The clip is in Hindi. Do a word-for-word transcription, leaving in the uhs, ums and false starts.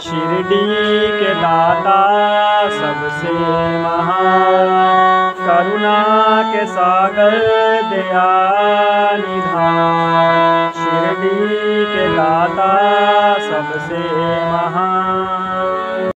शिरडी के दाता सबसे महान।